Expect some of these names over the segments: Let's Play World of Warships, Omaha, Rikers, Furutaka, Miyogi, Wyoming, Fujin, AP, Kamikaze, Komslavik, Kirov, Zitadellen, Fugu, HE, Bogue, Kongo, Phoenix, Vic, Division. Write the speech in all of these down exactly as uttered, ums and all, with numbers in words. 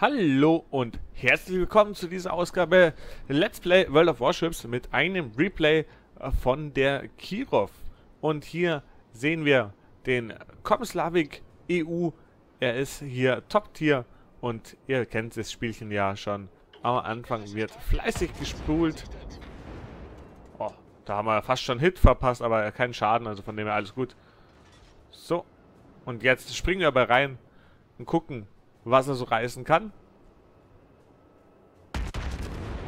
Hallo und herzlich willkommen zu dieser Ausgabe Let's Play World of Warships mit einem Replay von der Kirov. Und hier sehen wir den Komslavik E U. Er ist hier Top-Tier und ihr kennt das Spielchen ja schon. Am Anfang wird fleißig gespult. Oh, da haben wir fast schon Hit verpasst, aber keinen Schaden, also von dem her alles gut. So, und jetzt springen wir aber rein und gucken, was er so reißen kann.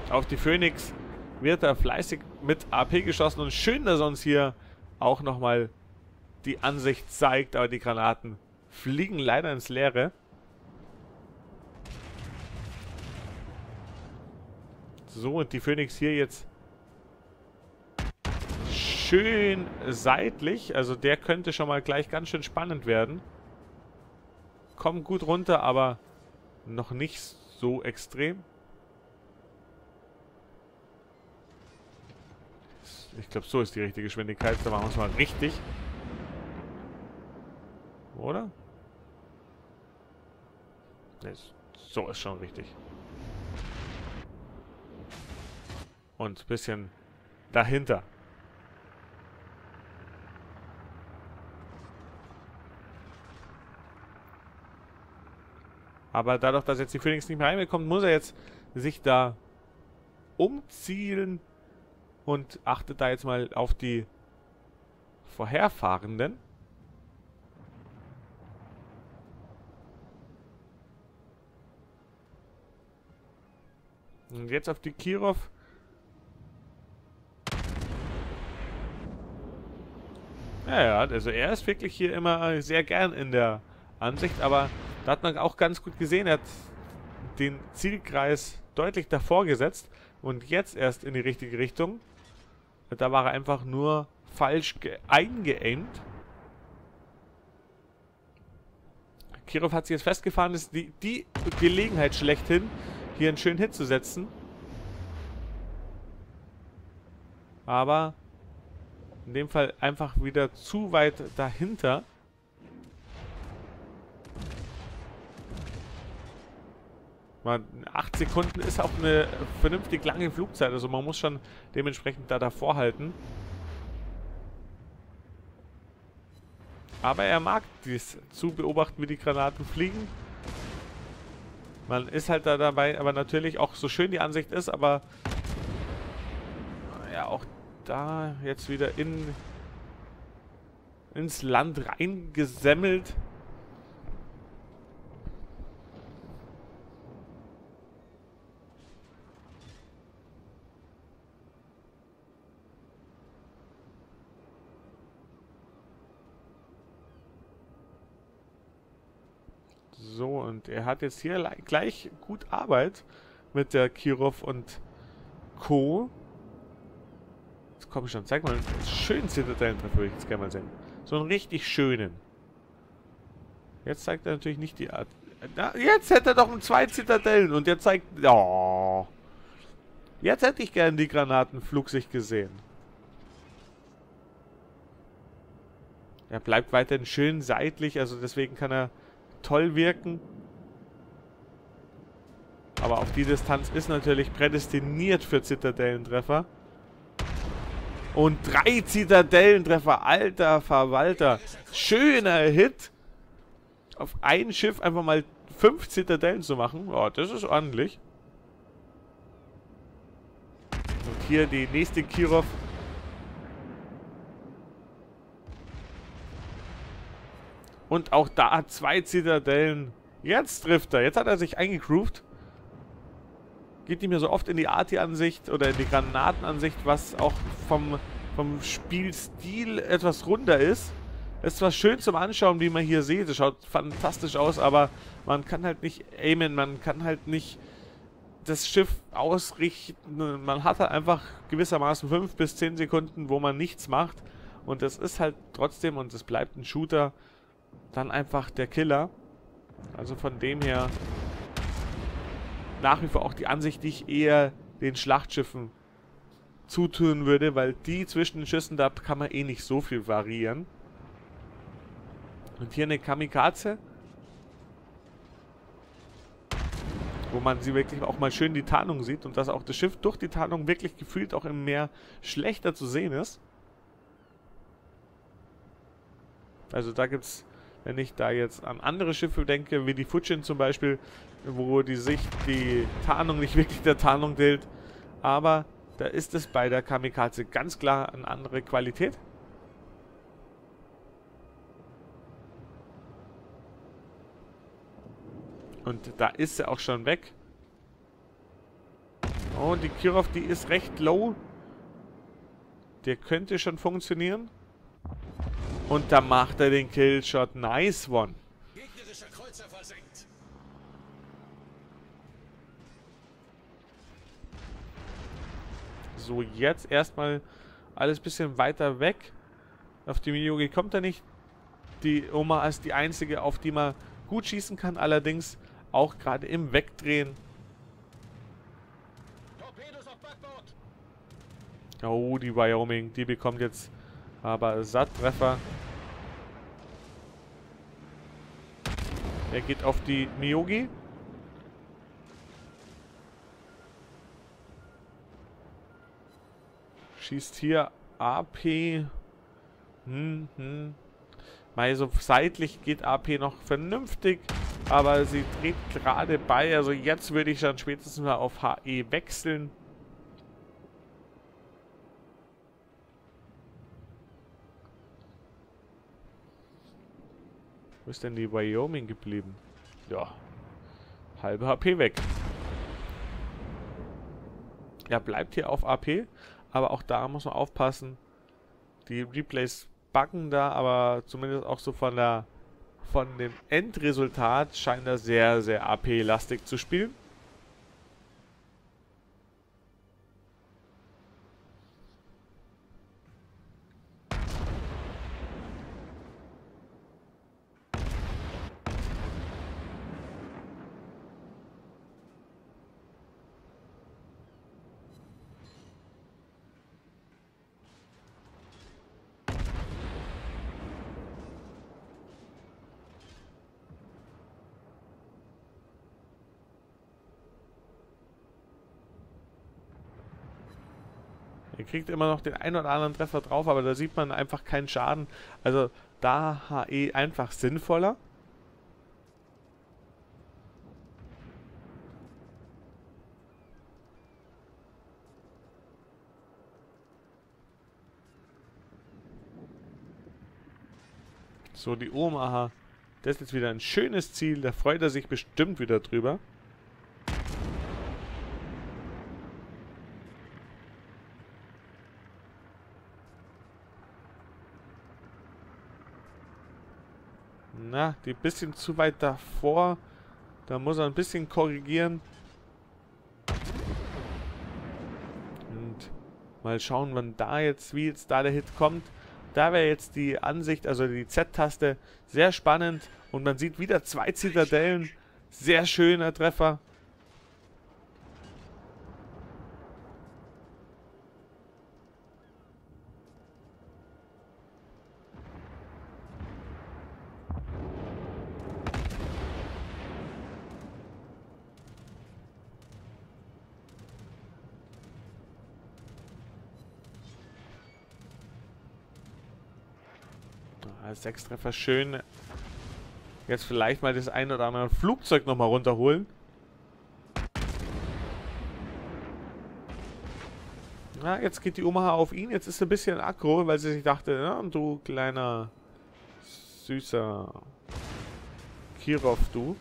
Auf die Phoenix wird er fleißig mit A P geschossen und schön, dass er uns hier auch nochmal die Ansicht zeigt, aber die Granaten fliegen leider ins Leere. So, und die Phoenix hier jetzt schön seitlich, also der könnte schon mal gleich ganz schön spannend werden. Kommen gut runter, aber noch nicht so extrem. Ich glaube, so ist die richtige Geschwindigkeit. Da machen wir es mal richtig. Oder? Nee, so ist schon richtig. Und ein bisschen dahinter. Aber dadurch, dass jetzt die Phoenix nicht mehr reinbekommt, muss er jetzt sich da umzielen und achtet da jetzt mal auf die Vorherfahrenden. Und jetzt auf die Kirov. Ja, ja, also er ist wirklich hier immer sehr gern in der Ansicht, aber da hat man auch ganz gut gesehen, er hat den Zielkreis deutlich davor gesetzt und jetzt erst in die richtige Richtung. Da war er einfach nur falsch eingeaimt. Kirov hat sich jetzt festgefahren, ist die, die Gelegenheit schlechthin, hier einen schönen Hit zu setzen. Aber in dem Fall einfach wieder zu weit dahinter. Man, acht Sekunden ist auch eine vernünftig lange Flugzeit, also man muss schon dementsprechend da davor halten. Aber er mag dies zu beobachten, wie die Granaten fliegen. Man ist halt da dabei, aber natürlich auch so schön die Ansicht ist, aber ja, auch da jetzt wieder in, ins Land reingesemmelt. So, und er hat jetzt hier gleich gut Arbeit mit der Kirov und Co. Jetzt komm ich schon, zeig mal einen schönen Zitadellen-Treffer, würde ich jetzt gerne mal sehen. So einen richtig schönen. Jetzt zeigt er natürlich nicht die Art. Na, jetzt hätte er doch zwei Zitadellen und er zeigt... Oh. Jetzt hätte ich gerne die Granatenflugsicht gesehen. Er bleibt weiterhin schön seitlich, also deswegen kann er toll wirken. Aber auf die Distanz ist natürlich prädestiniert für Zitadellentreffer. Und drei Zitadellentreffer. Alter Verwalter. Schöner Hit. Auf ein Schiff einfach mal fünf Zitadellen zu machen. Oh, das ist ordentlich. Und hier die nächste Kirov. Und auch da zwei Zitadellen. Jetzt trifft er. Jetzt hat er sich eingegroovt. Geht nicht mehr so oft in die Arti-Ansicht oder in die Granatenansicht, was auch vom, vom Spielstil etwas runder ist. Ist zwar schön zum Anschauen, wie man hier sieht. Es schaut fantastisch aus, aber man kann halt nicht aimen. Man kann halt nicht das Schiff ausrichten. Man hat halt einfach gewissermaßen fünf bis zehn Sekunden, wo man nichts macht. Und das ist halt trotzdem, und es bleibt ein Shooter, dann einfach der Killer. Also von dem her nach wie vor auch die Ansicht, die ich eher den Schlachtschiffen zutun würde, weil die zwischen den Schüssen, da kann man eh nicht so viel variieren. Und hier eine Kamikaze. wo man sie wirklich auch mal schön die Tarnung sieht und dass auch das Schiff durch die Tarnung wirklich gefühlt auch im Meer schlechter zu sehen ist. Also da gibt es, wenn ich da jetzt an andere Schiffe denke, wie die Fujin zum Beispiel, wo die Sicht, die Tarnung nicht wirklich der Tarnung gilt, aber da ist es bei der Kamikaze ganz klar eine andere Qualität. Und da ist sie auch schon weg. Oh, die Kirov, die ist recht low. Der könnte schon funktionieren. Und da macht er den Killshot. Nice one. Gegnerischer Kreuzer versenkt. So, jetzt erstmal alles ein bisschen weiter weg. Auf die Miyogi kommt er nicht. Die Omaha ist die einzige, auf die man gut schießen kann. Allerdings auch gerade im Wegdrehen. Oh, die Wyoming, die bekommt jetzt aber Satt-Treffer. Er geht auf die Miyogi. Schießt hier A P. Hm, hm. Mal so seitlich geht A P noch vernünftig. Aber sie dreht gerade bei. Also jetzt würde ich dann spätestens mal auf H E wechseln. Wo ist denn die Wyoming geblieben? Ja. Halbe H P weg. Er bleibt hier auf A P. Aber auch da muss man aufpassen. Die Replays backen da, aber zumindest auch so von der von dem Endresultat scheint er sehr, sehr A P-lastig zu spielen. Er kriegt immer noch den einen oder anderen Treffer drauf, aber da sieht man einfach keinen Schaden. Also da H E einfach sinnvoller. So, die Omaha. Das ist jetzt wieder ein schönes Ziel. Da freut er sich bestimmt wieder drüber. Na, die ein bisschen zu weit davor. Da muss er ein bisschen korrigieren. Und mal schauen, wann da jetzt, wie jetzt da der Hit kommt. Da wäre jetzt die Ansicht, also die Z-Taste, sehr spannend. Und man sieht wieder zwei Zitadellen. Sehr schöner Treffer. Sechs Treffer, schön. Jetzt vielleicht mal das ein oder andere Flugzeug nochmal runterholen. Na, jetzt geht die Omaha auf ihn. Jetzt ist sie ein bisschen aggro, weil sie sich dachte, ja, du kleiner, süßer Kirov, du.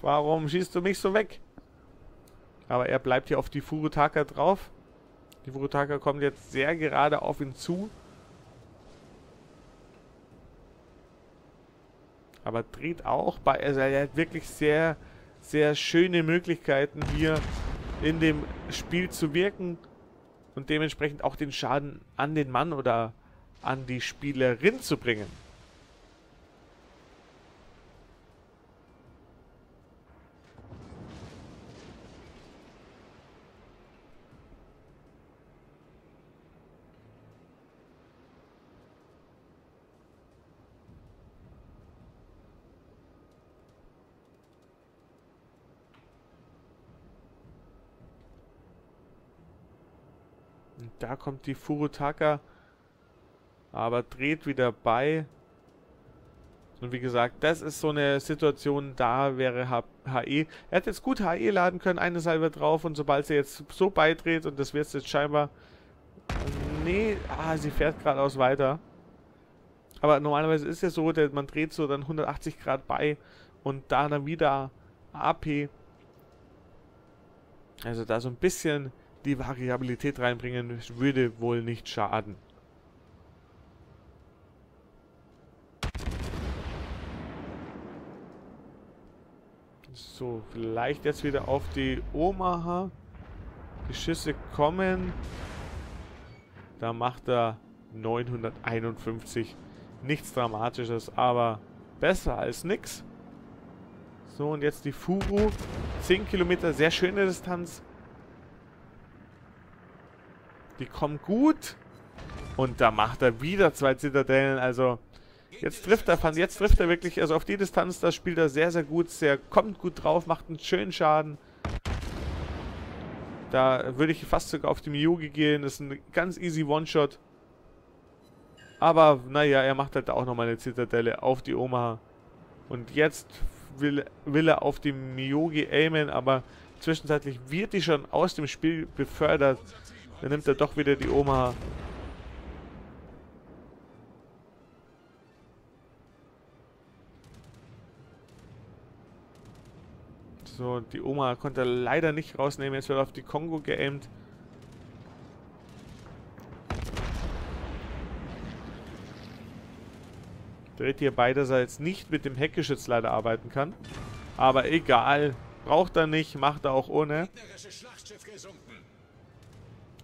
Warum schießt du mich so weg? Aber er bleibt hier auf die Furutaka drauf. Die Furutaka kommt jetzt sehr gerade auf ihn zu. Aber dreht auch bei, also er hat wirklich sehr, sehr schöne Möglichkeiten hier in dem Spiel zu wirken und dementsprechend auch den Schaden an den Mann oder an die Spielerin zu bringen. Und da kommt die Furutaka, aber dreht wieder bei. Und wie gesagt, das ist so eine Situation, da wäre H E. Er hat jetzt gut H E laden können, eine Salve drauf, und sobald sie jetzt so beidreht, und das wird es jetzt scheinbar... Nee, ah, sie fährt geradeaus weiter. Aber normalerweise ist ja so, man dreht so dann hundertachtzig Grad bei und da dann wieder A P. Also da so ein bisschen die Variabilität reinbringen, würde wohl nicht schaden. So, vielleicht jetzt wieder auf die Omaha. Die Schüsse kommen. Da macht er neunhunderteinundfünfzig. Nichts Dramatisches, aber besser als nix. So, und jetzt die Fugu. zehn Kilometer, sehr schöne Distanz. Die kommen gut. Und da macht er wieder zwei Zitadellen. Also, jetzt trifft er, jetzt trifft er wirklich, also auf die Distanz, das spielt er sehr, sehr gut. Er kommt gut drauf, macht einen schönen Schaden. Da würde ich fast sogar auf die Miyogi gehen. Das ist ein ganz easy One-Shot. Aber, naja, er macht halt auch nochmal eine Zitadelle auf die Omaha. Und jetzt will, will er auf die Miyogi aimen, aber zwischenzeitlich wird die schon aus dem Spiel befördert. Dann nimmt er doch wieder die Omaha. So, die Omaha konnte er leider nicht rausnehmen. Jetzt wird er auf die Kongo geaimt. Dreht hier beiderseits nicht mit dem Heckgeschütz leider arbeiten kann. Aber egal. Braucht er nicht. Macht er auch ohne.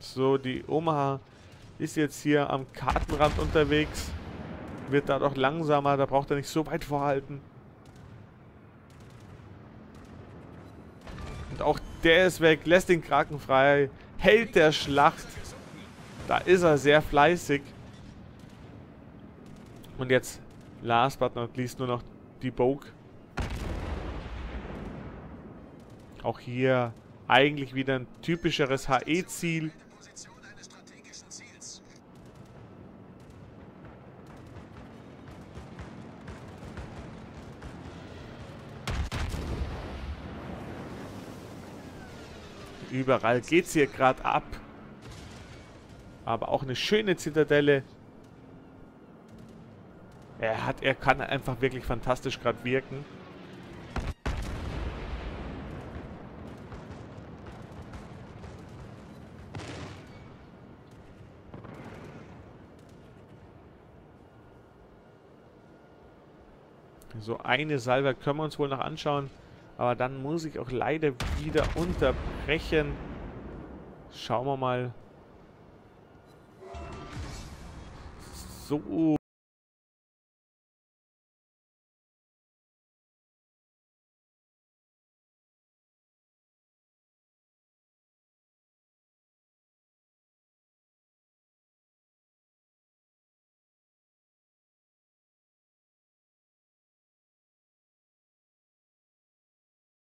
So, die Omaha ist jetzt hier am Kartenrand unterwegs. Wird da doch langsamer. Da braucht er nicht so weit vorhalten. Und auch der ist weg. Lässt den Kraken frei. Hält der Schlacht. Da ist er sehr fleißig. Und jetzt... Last but not least nur noch die Bogue. Auch hier eigentlich wieder ein typischeres H E-Ziel. Überall geht's hier gerade ab. Aber auch eine schöne Zitadelle. Er hat, er kann einfach wirklich fantastisch gerade wirken. So eine Salve können wir uns wohl noch anschauen. Aber dann muss ich auch leider wieder unterbrechen. Schauen wir mal. So.